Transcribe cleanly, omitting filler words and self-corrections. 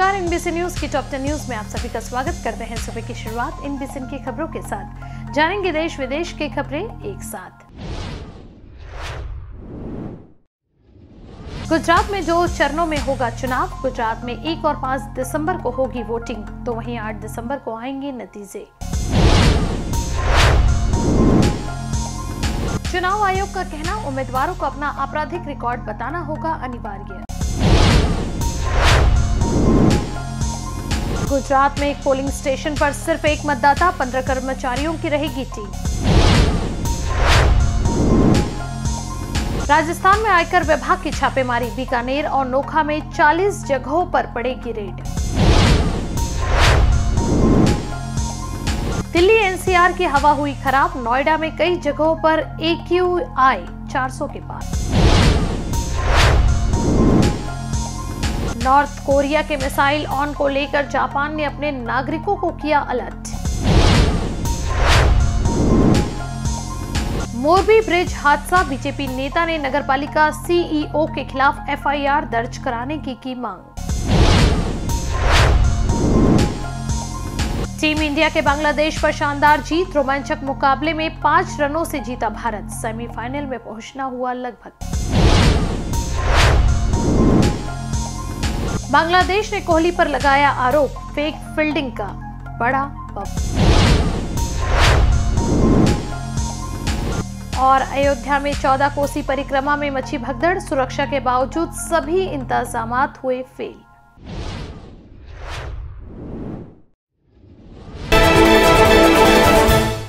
नमस्कार, NBC news की top 10 news में आप सभी का स्वागत करते हैं। सुबह की शुरुआत एनबीसी की खबरों के साथ जानेंगे देश विदेश की खबरें एक साथ। गुजरात में 2 चरणों में होगा चुनाव। गुजरात में 1 और 5 दिसंबर को होगी वोटिंग, तो वहीं 8 दिसंबर को आएंगे नतीजे। चुनाव आयोग का कहना, उम्मीदवारों को अपना आपराधिक रिकॉर्ड बताना होगा अनिवार्य। गुजरात में एक पोलिंग स्टेशन पर सिर्फ 1 मतदाता, 15 कर्मचारियों की रहेगी टीम। राजस्थान में आयकर विभाग की छापेमारी, बीकानेर और नोखा में 40 जगहों पर पड़ेगी रेड। दिल्ली एनसीआर की हवा हुई खराब, नोएडा में कई जगहों पर AQI 400 के पार। नॉर्थ कोरिया के मिसाइल ऑन को लेकर जापान ने अपने नागरिकों को किया अलर्ट। मोरबी ब्रिज हादसा, बीजेपी नेता ने नगरपालिका CEO के खिलाफ FIR दर्ज कराने की मांग। टीम इंडिया के बांग्लादेश पर शानदार जीत, रोमांचक मुकाबले में 5 रनों से जीता भारत, सेमीफाइनल में पहुंचना हुआ लगभग। बांग्लादेश ने कोहली पर लगाया आरोप, फेक फील्डिंग का बड़ा बम। और अयोध्या में 14 कोसी परिक्रमा में मची भगदड़, सुरक्षा के बावजूद सभी इंतजामात हुए फेल।